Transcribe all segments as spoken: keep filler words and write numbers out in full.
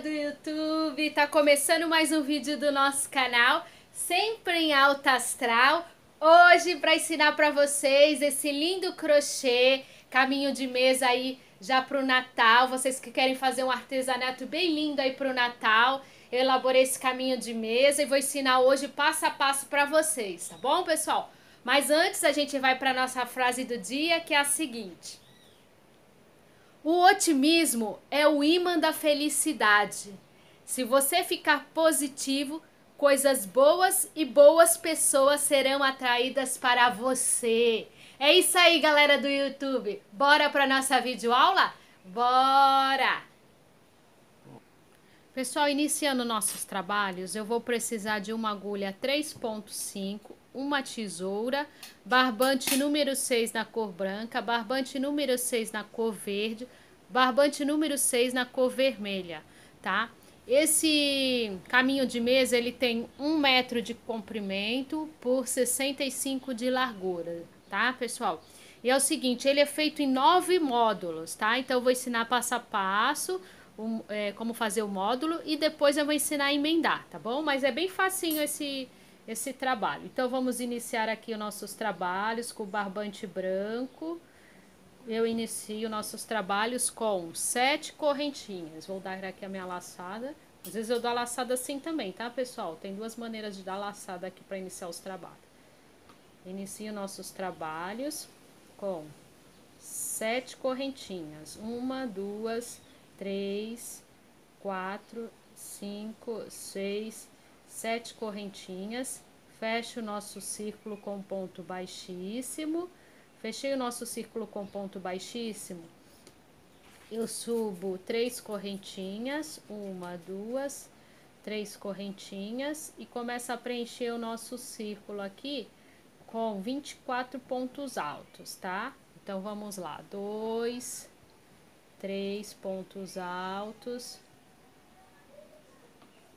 do YouTube, tá começando mais um vídeo do nosso canal, sempre em alta astral. Hoje para ensinar para vocês esse lindo crochê, caminho de mesa aí já pro Natal. Vocês que querem fazer um artesanato bem lindo aí pro Natal, eu elaborei esse caminho de mesa e vou ensinar hoje passo a passo para vocês, tá bom, pessoal? Mas antes a gente vai para nossa frase do dia, que é a seguinte: o otimismo é o ímã da felicidade. Se você ficar positivo, coisas boas e boas pessoas serão atraídas para você. É isso aí, galera do YouTube. Bora para nossa videoaula? Bora! Pessoal, iniciando nossos trabalhos, eu vou precisar de uma agulha três ponto cinco, uma tesoura, barbante número seis na cor branca, barbante número seis na cor verde, barbante número seis na cor vermelha, tá? Esse caminho de mesa, ele tem um metro de comprimento por sessenta e cinco de largura, tá, pessoal? E é o seguinte, ele é feito em nove módulos, tá? Então, eu vou ensinar passo a passo um, é, como fazer o módulo e depois eu vou ensinar a emendar, tá bom? Mas é bem facinho esse... esse trabalho. Então vamos iniciar aqui os nossos trabalhos com o barbante branco. Eu inicio nossos trabalhos com sete correntinhas. Vou dar aqui a minha laçada. Às vezes eu dou a laçada assim também, tá, pessoal? Tem duas maneiras de dar laçada aqui para iniciar os trabalhos. Inicio nossos trabalhos com sete correntinhas. Uma, duas, três, quatro, cinco, seis, sete correntinhas, fecho o nosso círculo com ponto baixíssimo. Fechei o nosso círculo com ponto baixíssimo, eu subo três correntinhas, uma, duas, três correntinhas e começo a preencher o nosso círculo aqui com vinte e quatro pontos altos, tá? Então vamos lá, dois, três pontos altos,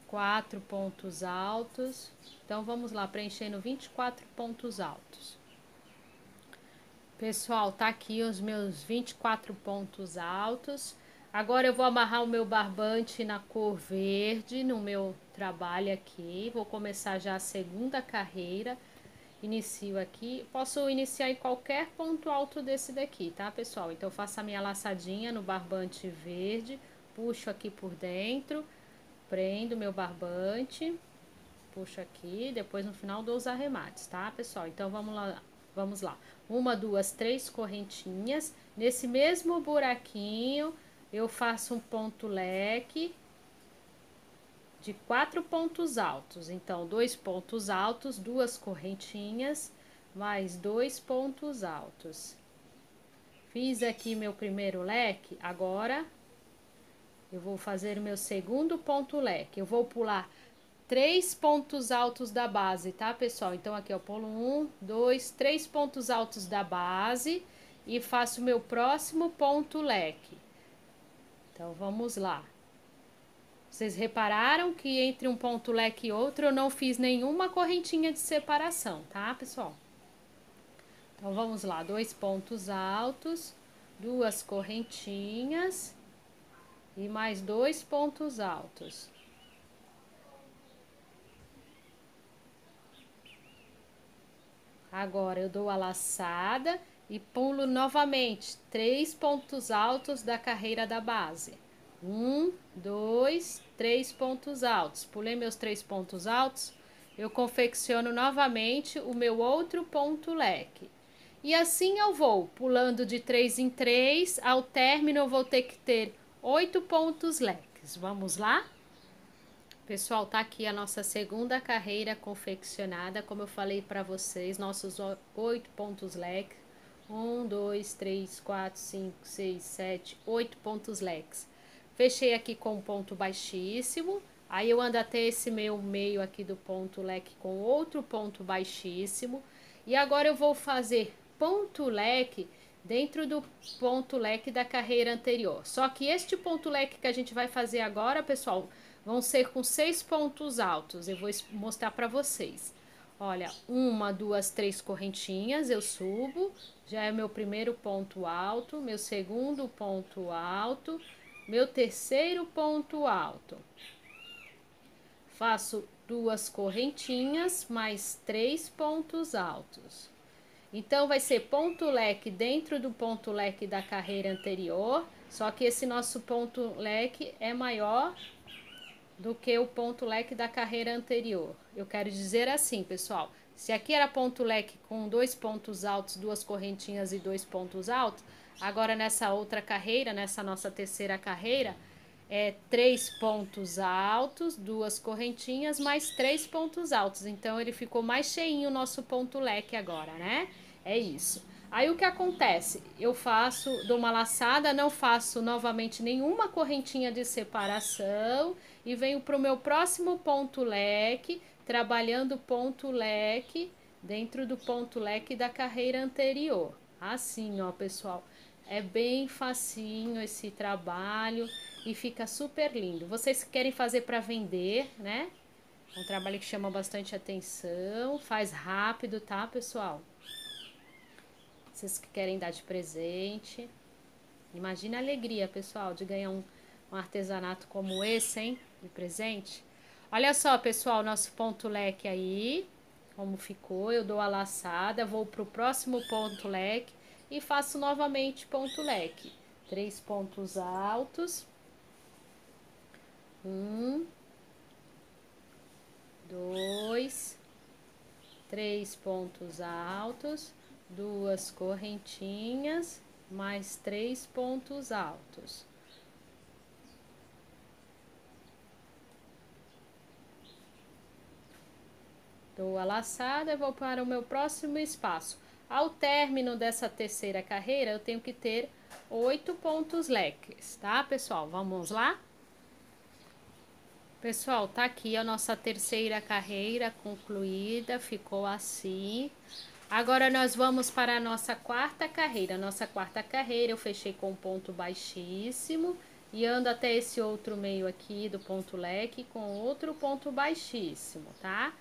quatro pontos altos. Então vamos lá, preenchendo vinte e quatro pontos altos. Pessoal, tá aqui os meus vinte e quatro pontos altos. Agora eu vou amarrar o meu barbante na cor verde no meu trabalho aqui. Vou começar já a segunda carreira. Inicio aqui, posso iniciar em qualquer ponto alto desse daqui, tá, pessoal? Então eu faço a minha laçadinha no barbante verde, puxo aqui por dentro, prendo meu barbante, puxo aqui, depois no final dou os arremates, tá, pessoal? Então vamos lá, vamos lá. Uma, duas, três correntinhas. Nesse mesmo buraquinho, eu faço um ponto leque de quatro pontos altos. Então, dois pontos altos, duas correntinhas, mais dois pontos altos. Fiz aqui meu primeiro leque, agora eu vou fazer o meu segundo ponto leque. Eu vou pular três pontos altos da base, tá, pessoal? Então, aqui eu pulo um, dois, três pontos altos da base e faço o meu próximo ponto leque. Então, vamos lá. Vocês repararam que entre um ponto leque e outro eu não fiz nenhuma correntinha de separação, tá, pessoal? Então, vamos lá. Dois pontos altos, duas correntinhas e mais dois pontos altos. Agora eu dou a laçada e pulo novamente três pontos altos da carreira da base. Um, dois, três pontos altos. Pulei meus três pontos altos, eu confecciono novamente o meu outro ponto leque. E assim eu vou pulando de três em três, ao término eu vou ter que ter oito pontos leques. Vamos lá? Pessoal, tá aqui a nossa segunda carreira confeccionada. Como eu falei para vocês, nossos oito pontos leques. Um, dois, três, quatro, cinco, seis, sete, oito pontos leques. Fechei aqui com um ponto baixíssimo. Aí eu ando até esse meu meio aqui do ponto leque com outro ponto baixíssimo. E agora eu vou fazer ponto leque dentro do ponto leque da carreira anterior. Só que este ponto leque que a gente vai fazer agora, pessoal, vão ser com seis pontos altos. Eu vou mostrar para vocês. Olha, uma, duas, três correntinhas, eu subo. Já é meu primeiro ponto alto, meu segundo ponto alto. Meu terceiro ponto alto. Faço duas correntinhas mais três pontos altos. Então, vai ser ponto leque dentro do ponto leque da carreira anterior, só que esse nosso ponto leque é maior do que o ponto leque da carreira anterior. Eu quero dizer assim, pessoal, se aqui era ponto leque com dois pontos altos, duas correntinhas e dois pontos altos, agora nessa outra carreira, nessa nossa terceira carreira, é três pontos altos, duas correntinhas, mais três pontos altos. Então, ele ficou mais cheinho o nosso ponto leque agora, né? É isso. Aí, o que acontece? Eu faço, dou uma laçada, não faço novamente nenhuma correntinha de separação e venho para o meu próximo ponto leque, trabalhando ponto leque dentro do ponto leque da carreira anterior. Assim, ó, pessoal. É bem facinho esse trabalho e fica super lindo. Vocês querem fazer para vender, né? É um trabalho que chama bastante atenção, faz rápido, tá, pessoal? Vocês que querem dar de presente. Imagina a alegria, pessoal, de ganhar um, um artesanato como esse, hein? De presente. Olha só, pessoal, nosso ponto leque aí, como ficou. Eu dou a laçada, vou pro próximo ponto leque. E faço novamente ponto leque. Três pontos altos. Um. Dois. Três pontos altos. Duas correntinhas. Mais três pontos altos. Dou a laçada e vou para o meu próximo espaço. Ao término dessa terceira carreira, eu tenho que ter oito pontos leques, tá, pessoal? Vamos lá? Pessoal, tá aqui a nossa terceira carreira concluída, ficou assim. Agora, nós vamos para a nossa quarta carreira. Nossa quarta carreira, eu fechei com um ponto baixíssimo e ando até esse outro meio aqui do ponto leque com outro ponto baixíssimo, tá?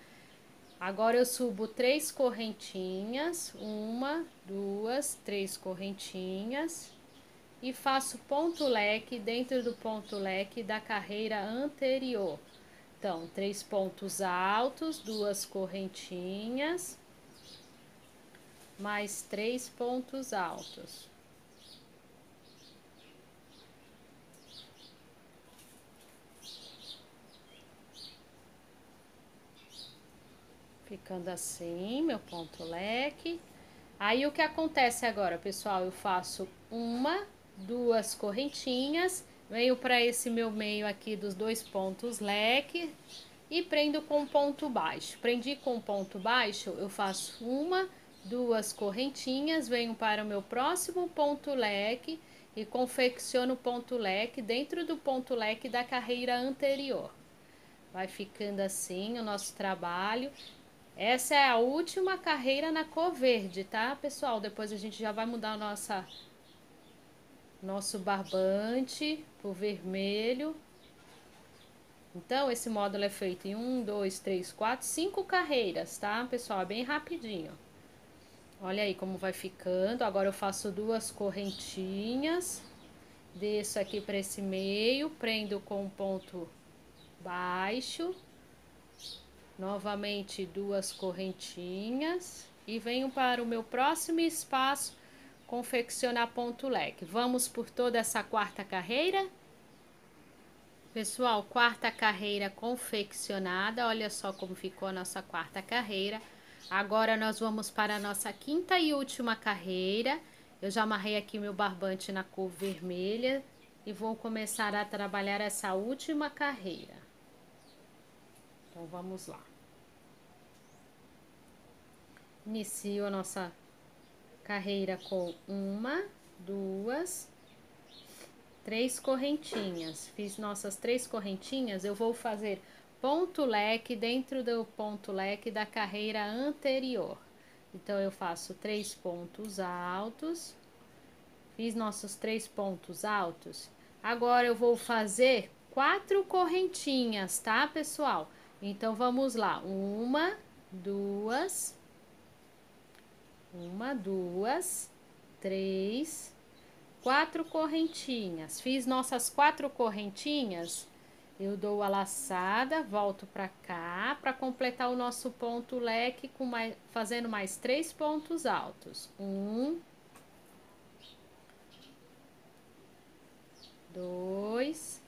Agora, eu subo três correntinhas, uma, duas, três correntinhas, e faço ponto leque dentro do ponto leque da carreira anterior. Então, três pontos altos, duas correntinhas, mais três pontos altos. Ficando assim, meu ponto leque. Aí, o que acontece agora, pessoal? Eu faço uma, duas correntinhas, venho para esse meu meio aqui dos dois pontos leque e prendo com ponto baixo. Prendi com ponto baixo, eu faço uma, duas correntinhas, venho para o meu próximo ponto leque e confecciono ponto leque dentro do ponto leque da carreira anterior. Vai ficando assim o nosso trabalho. Essa é a última carreira na cor verde, tá, pessoal? Depois a gente já vai mudar nossa, nosso barbante pro vermelho. Então, esse módulo é feito em um, dois, três, quatro, cinco carreiras, tá, pessoal? É bem rapidinho. Olha aí como vai ficando. Agora eu faço duas correntinhas, desço aqui para esse meio, prendo com um ponto baixo. Novamente duas correntinhas e venho para o meu próximo espaço confeccionar ponto leque. Vamos por toda essa quarta carreira? Pessoal, quarta carreira confeccionada, olha só como ficou a nossa quarta carreira. Agora nós vamos para a nossa quinta e última carreira. Eu já amarrei aqui meu barbante na cor vermelha e vou começar a trabalhar essa última carreira. Então, vamos lá. Inicio a nossa carreira com uma, duas, três correntinhas. Fiz nossas três correntinhas, eu vou fazer ponto leque dentro do ponto leque da carreira anterior. Então, eu faço três pontos altos. Fiz nossos três pontos altos. Agora, eu vou fazer quatro correntinhas, tá, pessoal? Então, vamos lá, uma, duas, uma, duas, três, quatro correntinhas. Fiz nossas quatro correntinhas, eu dou a laçada, volto pra cá para completar o nosso ponto leque com mais, fazendo mais três pontos altos. Um, dois,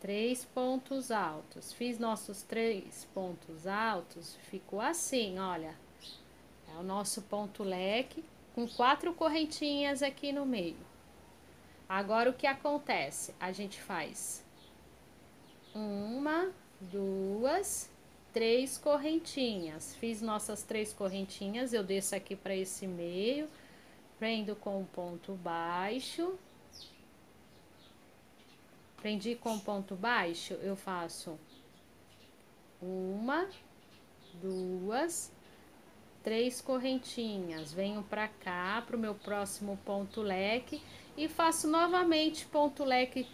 três pontos altos. Fiz nossos três pontos altos, ficou assim, olha. É o nosso ponto leque com quatro correntinhas aqui no meio. Agora o que acontece? A gente faz uma, duas, três correntinhas. Fiz nossas três correntinhas, eu desço aqui para esse meio, prendo com um ponto baixo. Prendi com ponto baixo, eu faço uma, duas, três correntinhas. Venho pra cá, pro meu próximo ponto leque e faço novamente ponto leque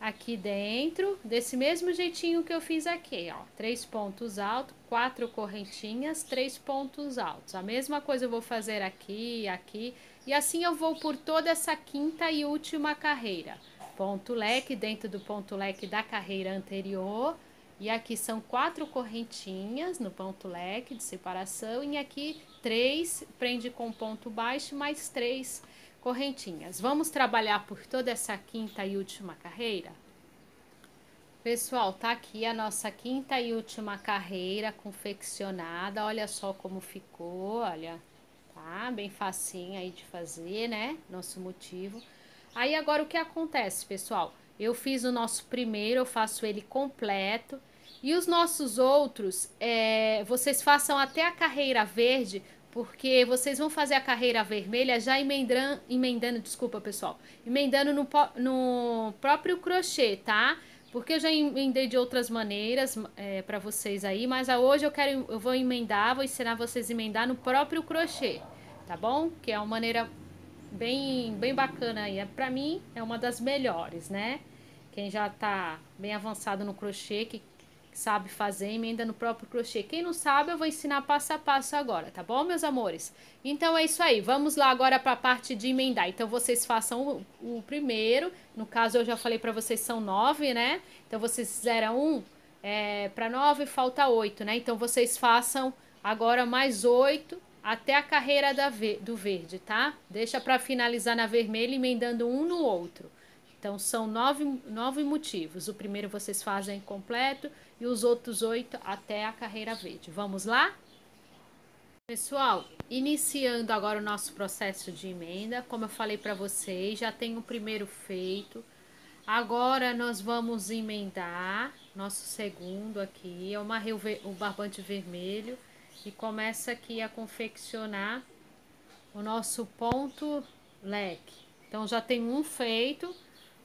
aqui dentro, desse mesmo jeitinho que eu fiz aqui, ó. Três pontos altos, quatro correntinhas, três pontos altos. A mesma coisa eu vou fazer aqui, aqui, e assim eu vou por toda essa quinta e última carreira. Ponto leque dentro do ponto leque da carreira anterior, e aqui são quatro correntinhas no ponto leque de separação, e aqui três, prende com ponto baixo, mais três correntinhas. Vamos trabalhar por toda essa quinta e última carreira? Pessoal, tá aqui a nossa quinta e última carreira confeccionada, olha só como ficou, olha, tá bem facinho aí de fazer, né, nosso motivo. Aí agora o que acontece, pessoal? Eu fiz o nosso primeiro, eu faço ele completo. E os nossos outros, é, vocês façam até a carreira verde, porque vocês vão fazer a carreira vermelha já emendando, emendando desculpa, pessoal, emendando no, no próprio crochê, tá? Porque eu já emendei de outras maneiras é, para vocês aí, mas hoje eu quero, eu vou emendar, vou ensinar vocês a emendar no próprio crochê, tá bom? Que é uma maneira Bem, bem bacana aí, pra mim é uma das melhores, né? Quem já tá bem avançado no crochê, que sabe fazer, emenda no próprio crochê. Quem não sabe, eu vou ensinar passo a passo agora, tá bom, meus amores? Então é isso aí, vamos lá agora pra parte de emendar. Então vocês façam o, o primeiro, no caso eu já falei pra vocês, são nove, né? Então vocês fizeram um, é, pra nove falta oito, né? Então vocês façam agora mais oito, até a carreira da ve- do verde, tá? Deixa para finalizar na vermelha, emendando um no outro. Então, são nove, nove motivos. O primeiro vocês fazem completo e os outros oito até a carreira verde. Vamos lá? Pessoal, iniciando agora o nosso processo de emenda, como eu falei para vocês, já tem o primeiro feito. Agora, nós vamos emendar nosso segundo aqui. Eu amarrei o, ver- o barbante vermelho. E começa aqui a confeccionar o nosso ponto leque. Então, já tem um feito,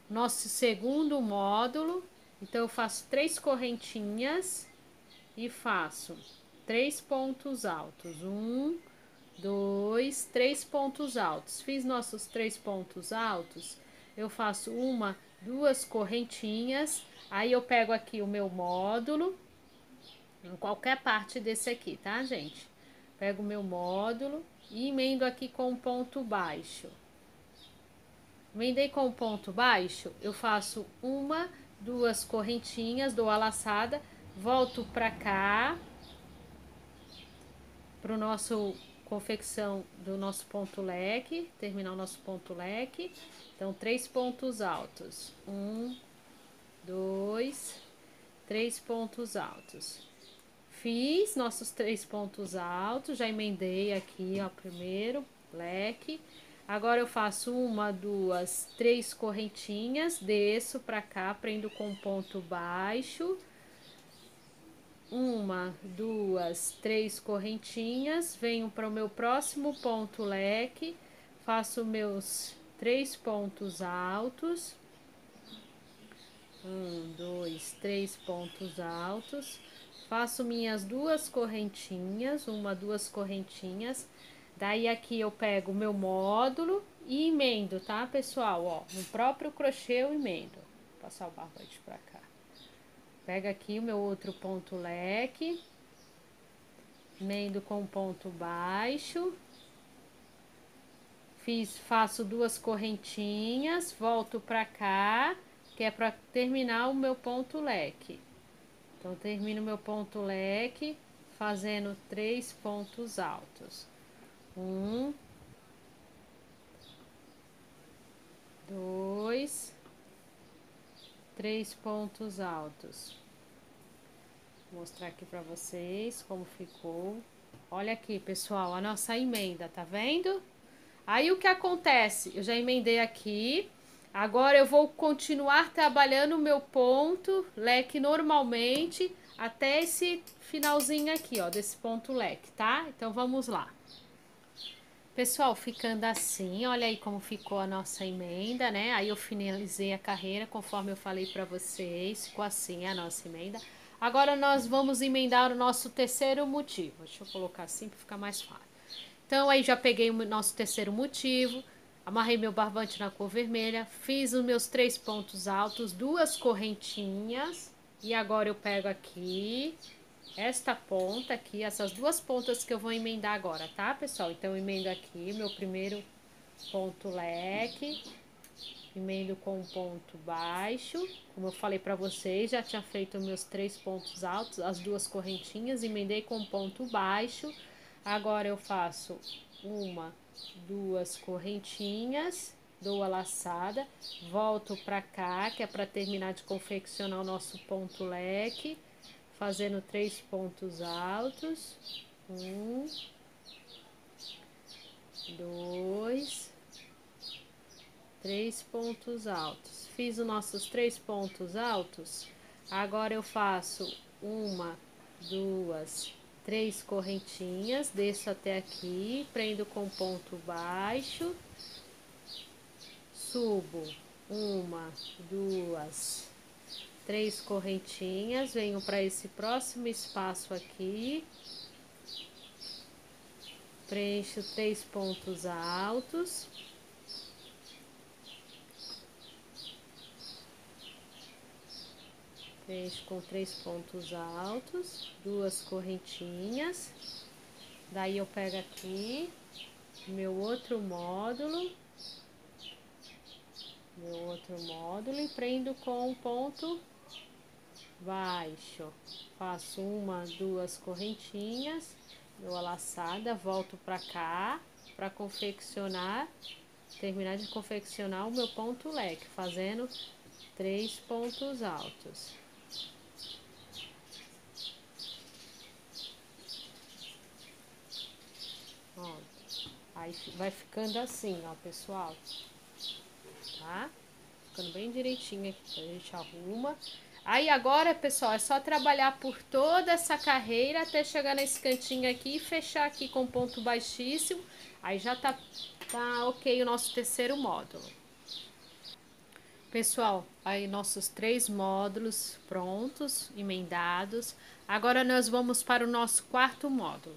nosso segundo módulo. Então, eu faço três correntinhas e faço três pontos altos. Um, dois, três pontos altos. Fiz nossos três pontos altos, eu faço uma, duas correntinhas. Aí, eu pego aqui o meu módulo. Em qualquer parte desse aqui, tá, gente? Pego o meu módulo e emendo aqui com um ponto baixo. Emendei com um ponto baixo, eu faço uma, duas correntinhas, dou a laçada, volto pra cá, pro nosso confecção do nosso ponto leque, terminar o nosso ponto leque. Então, três pontos altos. Um, dois, três pontos altos. Fiz nossos três pontos altos, já emendei aqui, ó, primeiro leque. Agora eu faço uma, duas, três correntinhas, desço pra cá, prendo com ponto baixo. Uma, duas, três correntinhas, venho para o meu próximo ponto leque, faço meus três pontos altos. Um, dois, três pontos altos. Faço minhas duas correntinhas, uma, duas correntinhas. Daí aqui eu pego o meu módulo e emendo, tá, pessoal? Ó, no próprio crochê eu emendo. Vou passar o barbante pra cá. Pego aqui o meu outro ponto leque. Emendo com ponto baixo. Fiz, faço duas correntinhas, volto pra cá, que é pra terminar o meu ponto leque. Então, termino meu ponto leque fazendo três pontos altos. Um, dois, três pontos altos. Vou mostrar aqui pra vocês como ficou. Olha aqui, pessoal, a nossa emenda, tá vendo? Aí, o que acontece? Eu já emendei aqui. Agora, eu vou continuar trabalhando o meu ponto leque normalmente até esse finalzinho aqui, ó, desse ponto leque, tá? Então, vamos lá. Pessoal, ficando assim, olha aí como ficou a nossa emenda, né? Aí, eu finalizei a carreira, conforme eu falei pra vocês, ficou assim a nossa emenda. Agora, nós vamos emendar o nosso terceiro motivo. Deixa eu colocar assim pra ficar mais fácil. Então, aí já peguei o nosso terceiro motivo, amarrei meu barbante na cor vermelha, fiz os meus três pontos altos, duas correntinhas, e agora eu pego aqui, esta ponta aqui, essas duas pontas que eu vou emendar agora, tá, pessoal? Então, eu emendo aqui meu primeiro ponto leque, emendo com um ponto baixo, como eu falei pra vocês, já tinha feito meus três pontos altos, as duas correntinhas, emendei com um ponto baixo. Agora, eu faço uma, duas correntinhas, dou a laçada, volto pra cá, que é pra terminar de confeccionar o nosso ponto leque, fazendo três pontos altos. Um, dois, três pontos altos. Fiz os nossos três pontos altos, agora eu faço uma, duas, três correntinhas, desço até aqui, prendo com ponto baixo, subo uma, duas, três correntinhas, venho para esse próximo espaço aqui, preencho três pontos altos, preencho com três pontos altos, duas correntinhas, daí eu pego aqui meu outro módulo, meu outro módulo e prendo com um ponto baixo, faço uma, duas correntinhas, dou a laçada, volto pra cá pra confeccionar, terminar de confeccionar o meu ponto leque, fazendo três pontos altos. Ó, aí vai ficando assim, ó, pessoal, tá? Ficando bem direitinho aqui, a gente arruma. Aí agora, pessoal, é só trabalhar por toda essa carreira até chegar nesse cantinho aqui e fechar aqui com ponto baixíssimo. Aí já tá, tá ok o nosso terceiro módulo. Pessoal, aí nossos três módulos prontos, emendados. Agora, nós vamos para o nosso quarto módulo.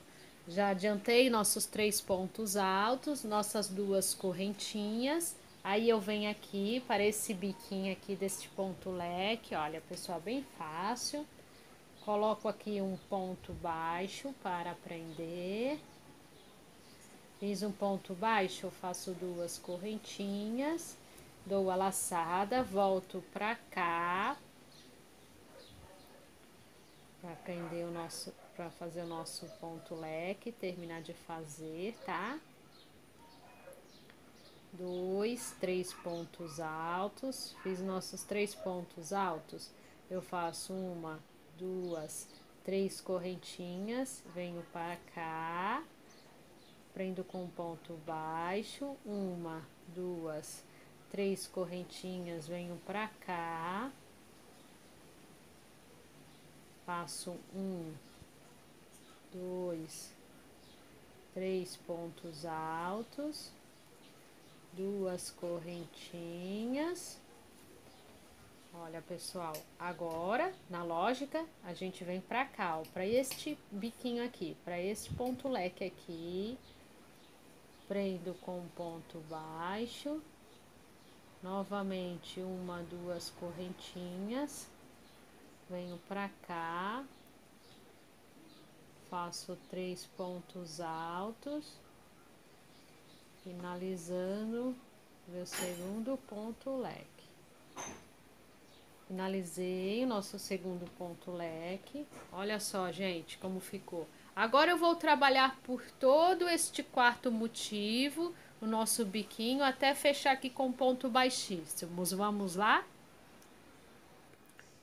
Já adiantei nossos três pontos altos, nossas duas correntinhas. Aí, eu venho aqui para esse biquinho aqui deste ponto leque. Olha, pessoal, bem fácil. Coloco aqui um ponto baixo para prender. Fiz um ponto baixo, eu faço duas correntinhas. Dou a laçada, volto pra cá. Pra prender o nosso... Pra fazer o nosso ponto leque, terminar de fazer, tá? Dois, três pontos altos. Fiz nossos três pontos altos. Eu faço uma, duas, três correntinhas. Venho para cá. Prendo com ponto baixo. Uma, duas, três correntinhas. Venho para cá. Faço um, dois, três pontos altos, duas correntinhas. Olha, pessoal, agora, na lógica, a gente vem pra cá, ó, pra este biquinho aqui, pra este ponto leque aqui, prendo com um ponto baixo, novamente uma, duas correntinhas, venho pra cá. Faço três pontos altos, finalizando meu segundo ponto leque. Finalizei o nosso segundo ponto leque. Olha só, gente, como ficou. Agora eu vou trabalhar por todo este quarto motivo, o nosso biquinho, até fechar aqui com ponto baixíssimo. Vamos lá?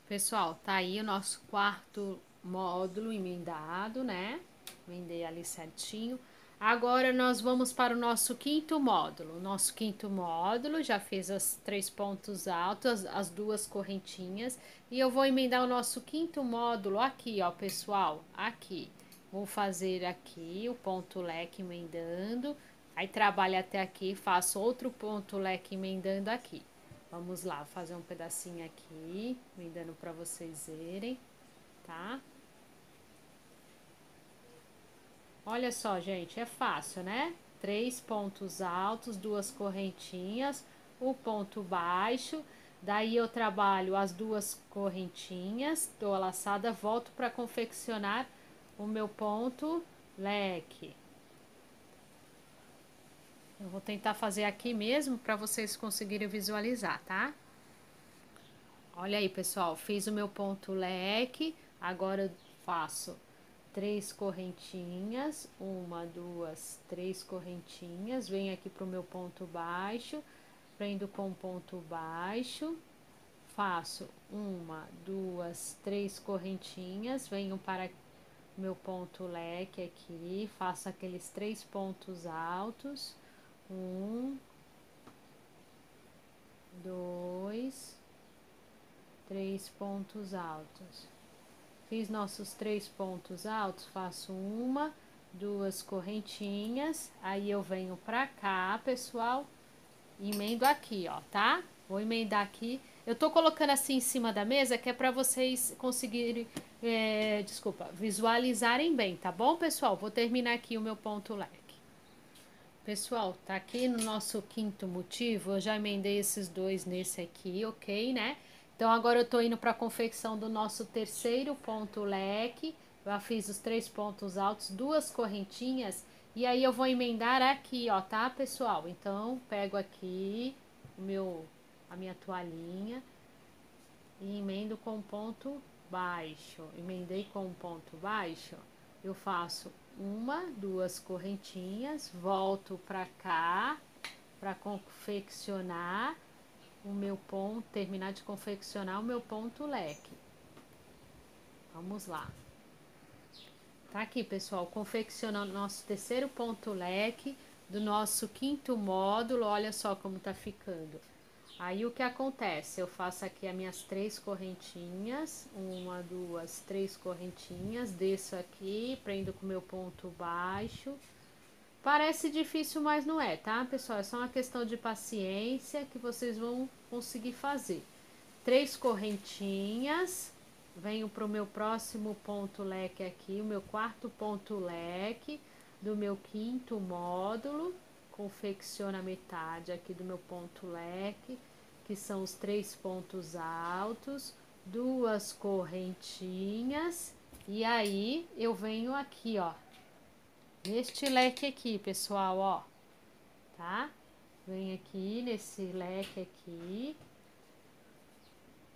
Pessoal, tá aí o nosso quarto módulo emendado, né? Emendei ali certinho. Agora nós vamos para o nosso quinto módulo. Nosso quinto módulo, já fiz as três pontos altos, as, as duas correntinhas. E eu vou emendar o nosso quinto módulo aqui, ó, pessoal, aqui. Vou fazer aqui o ponto leque emendando. Aí trabalho até aqui, faço outro ponto leque emendando aqui. Vamos lá, fazer um pedacinho aqui, emendando para vocês verem, tá? Olha só, gente, é fácil, né? Três pontos altos, duas correntinhas, o ponto baixo. Daí eu trabalho as duas correntinhas, dou a laçada, volto para confeccionar o meu ponto leque. Eu vou tentar fazer aqui mesmo para vocês conseguirem visualizar, tá? Olha aí, pessoal, fiz o meu ponto leque, agora eu faço três correntinhas, uma, duas, três correntinhas, venho aqui pro meu ponto baixo, prendo com ponto baixo, faço uma, duas, três correntinhas, venho para meu ponto leque aqui, faço aqueles três pontos altos, um, dois, três pontos altos. Fiz nossos três pontos altos, faço uma, duas correntinhas, aí eu venho pra cá, pessoal, e emendo aqui, ó, tá? Vou emendar aqui. Eu tô colocando assim em cima da mesa, que é pra vocês conseguirem, é, desculpa, visualizarem bem, tá bom, pessoal? Vou terminar aqui o meu ponto leque. Pessoal, tá aqui no nosso quinto motivo, eu já emendei esses dois nesse aqui, ok, né? Então, agora eu tô indo para a confecção do nosso terceiro ponto leque. Já fiz os três pontos altos, duas correntinhas. E aí, eu vou emendar aqui, ó, tá, pessoal? Então, pego aqui o meu, a minha toalhinha e emendo com ponto baixo. Emendei com ponto baixo. Eu faço uma, duas correntinhas, volto para cá para confeccionar o meu ponto, terminar de confeccionar o meu ponto leque. Vamos lá. Tá aqui, pessoal, confeccionando nosso terceiro ponto leque do nosso quinto módulo. Olha só como tá ficando. Aí o que acontece? Eu faço aqui as minhas três correntinhas, uma, duas, três correntinhas, desço aqui, prendo com o meu ponto baixo. Parece difícil, mas não é, tá, pessoal? É só uma questão de paciência que vocês vão conseguir fazer. Três correntinhas, venho pro meu próximo ponto leque aqui, o meu quarto ponto leque do meu quinto módulo. Confecciono a metade aqui do meu ponto leque, que são os três pontos altos, duas correntinhas, e aí eu venho aqui, ó, neste leque aqui, pessoal, ó, tá? Vem aqui nesse leque aqui,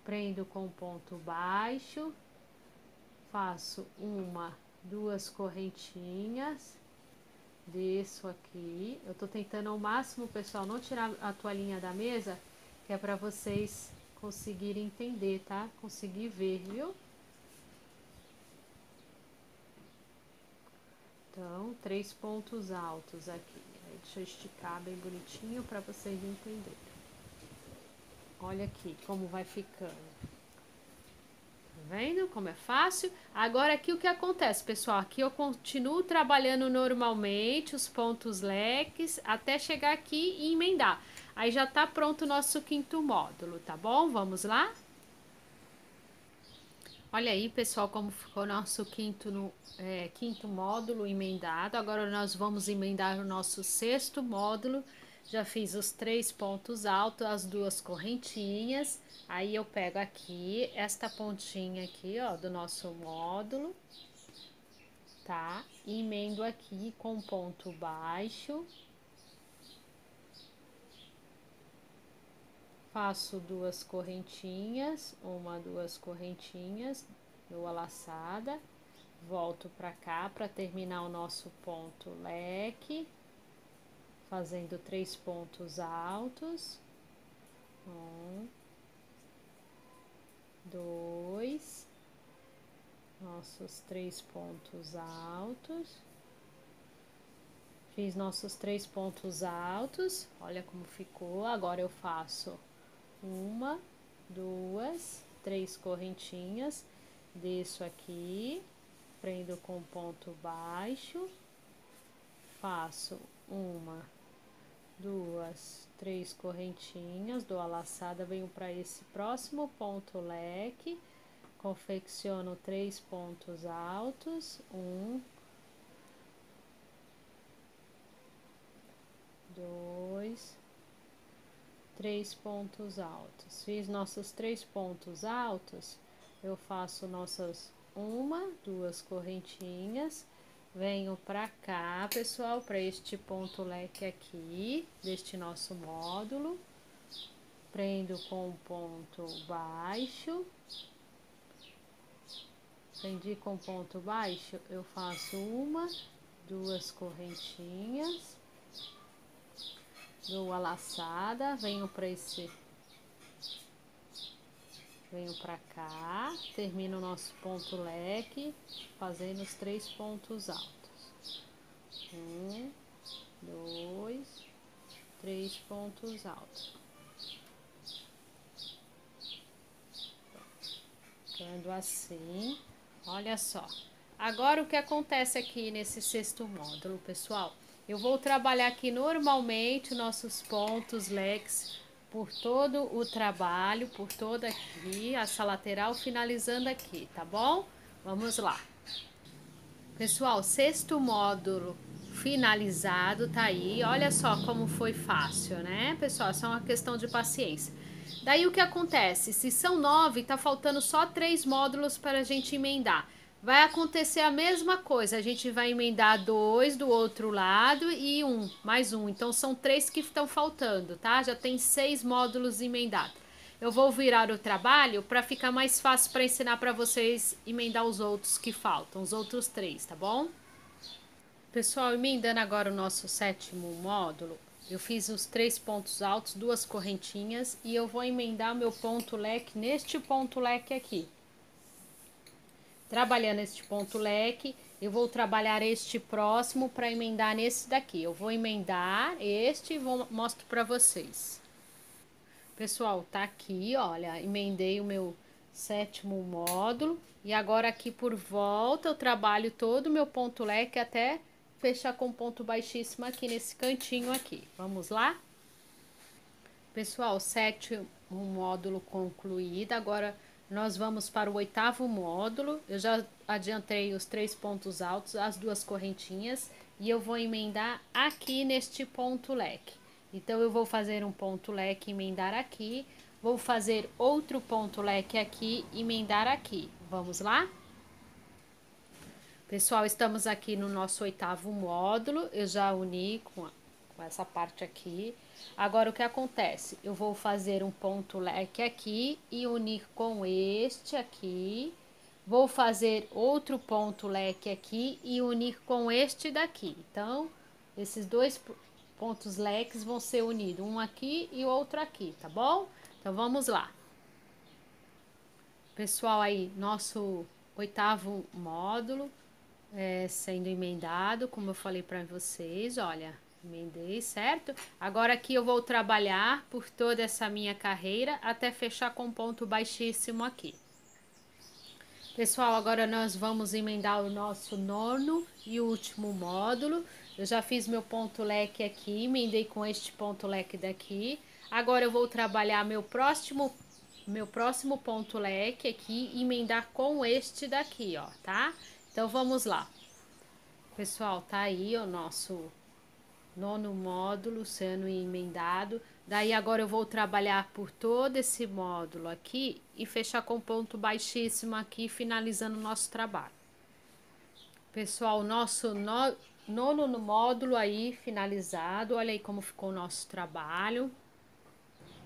prendo com ponto baixo, faço uma, duas correntinhas, desço aqui. Eu tô tentando ao máximo, pessoal, não tirar a toalhinha da mesa, que é pra vocês conseguirem entender, tá? Conseguir ver, viu? Então, três pontos altos aqui. Deixa eu esticar bem bonitinho para vocês entenderem. Olha aqui como vai ficando. Tá vendo como é fácil? Agora aqui o que acontece, pessoal? Aqui eu continuo trabalhando normalmente os pontos leques até chegar aqui e emendar. Aí já tá pronto o nosso quinto módulo, tá bom? Vamos lá? Olha aí, pessoal, como ficou nosso quinto, no, é, quinto módulo emendado. Agora nós vamos emendar o nosso sexto módulo. Já fiz os três pontos altos, as duas correntinhas. Aí eu pego aqui, esta pontinha aqui, ó, do nosso módulo, tá? E emendo aqui com ponto baixo. Faço duas correntinhas, uma, duas correntinhas, dou a laçada, volto pra cá pra terminar o nosso ponto leque, fazendo três pontos altos. Um, dois, nossos três pontos altos. Fiz nossos três pontos altos, olha como ficou. Agora eu faço uma, duas, três correntinhas, desço aqui, prendo com ponto baixo, faço uma, duas, três correntinhas, dou a laçada, venho para esse próximo ponto leque, confecciono três pontos altos, um, dois, três pontos altos. Fiz nossos três pontos altos, eu faço nossas uma, duas correntinhas, venho pra cá, pessoal, pra este ponto leque aqui, deste nosso módulo, prendo com um ponto baixo, prendi com ponto baixo, eu faço uma, duas correntinhas, dou a laçada, venho para esse, venho para cá, termino o nosso ponto leque, fazendo os três pontos altos. Um, dois, três pontos altos. Ficando assim, olha só. Agora o que acontece aqui nesse sexto módulo, pessoal? Eu vou trabalhar aqui normalmente nossos pontos leques por todo o trabalho, por toda aqui, essa lateral, finalizando aqui, tá bom? Vamos lá. Pessoal, sexto módulo finalizado, tá aí. Olha só como foi fácil, né, pessoal? É só uma questão de paciência. Daí o que acontece? Se são nove, tá faltando só três módulos para a gente emendar. Vai acontecer a mesma coisa, a gente vai emendar dois do outro lado e um, mais um. Então, são três que estão faltando, tá? Já tem seis módulos emendados. Eu vou virar o trabalho para ficar mais fácil para ensinar para vocês emendar os outros que faltam, os outros três, tá bom? Pessoal, emendando agora o nosso sétimo módulo, eu fiz os três pontos altos, duas correntinhas, e eu vou emendar meu ponto leque neste ponto leque aqui. Trabalhando este ponto leque, eu vou trabalhar este próximo para emendar nesse daqui. Eu vou emendar este e vou, mostro para vocês. Pessoal, tá aqui, olha, emendei o meu sétimo módulo. E agora aqui por volta eu trabalho todo o meu ponto leque até fechar com ponto baixíssimo aqui nesse cantinho aqui. Vamos lá? Pessoal, sétimo módulo concluído, agora... Nós vamos para o oitavo módulo, eu já adiantei os três pontos altos, as duas correntinhas, e eu vou emendar aqui neste ponto leque. Então, eu vou fazer um ponto leque, emendar aqui, vou fazer outro ponto leque aqui, emendar aqui. Vamos lá? Pessoal, estamos aqui no nosso oitavo módulo, eu já uni com, a, com essa parte aqui. Agora, o que acontece? Eu vou fazer um ponto leque aqui e unir com este aqui. Vou fazer outro ponto leque aqui e unir com este daqui. Então, esses dois pontos leques vão ser unidos, um aqui e outro aqui, tá bom? Então, vamos lá. Pessoal, aí, nosso oitavo módulo é, sendo emendado, como eu falei para vocês, olha... Emendei, certo? Agora aqui eu vou trabalhar por toda essa minha carreira até fechar com ponto baixíssimo aqui. Pessoal, agora nós vamos emendar o nosso nono e último módulo. Eu já fiz meu ponto leque aqui, emendei com este ponto leque daqui. Agora eu vou trabalhar meu próximo, meu próximo ponto leque aqui e emendar com este daqui, ó, tá? Então, vamos lá. Pessoal, tá aí o nosso... nono módulo sendo emendado. Daí agora eu vou trabalhar por todo esse módulo aqui e fechar com ponto baixíssimo aqui, finalizando o nosso trabalho. Pessoal, nosso no, nono módulo aí finalizado. Olha aí como ficou o nosso trabalho.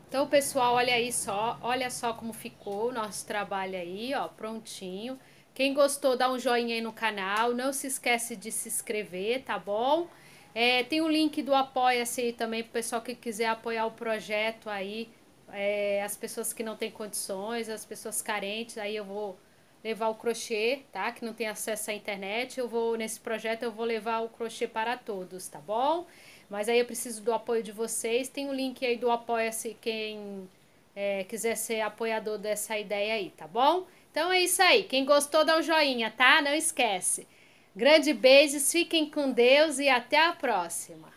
Então, pessoal, olha aí só, olha só como ficou o nosso trabalho aí, ó, prontinho. Quem gostou, dá um joinha aí no canal, não se esquece de se inscrever, tá bom? É, tem o link do Apoia-se aí também, pro pessoal que quiser apoiar o projeto aí, é, as pessoas que não têm condições, as pessoas carentes, aí eu vou levar o crochê, tá? Que não tem acesso à internet, eu vou, nesse projeto eu vou levar o crochê para todos, tá bom? Mas aí eu preciso do apoio de vocês. Tem o link aí do Apoia-se, quem é, quiser ser apoiador dessa ideia aí, tá bom? Então é isso aí. Quem gostou, dá um joinha, tá? Não esquece. Grande beijos, fiquem com Deus e até a próxima.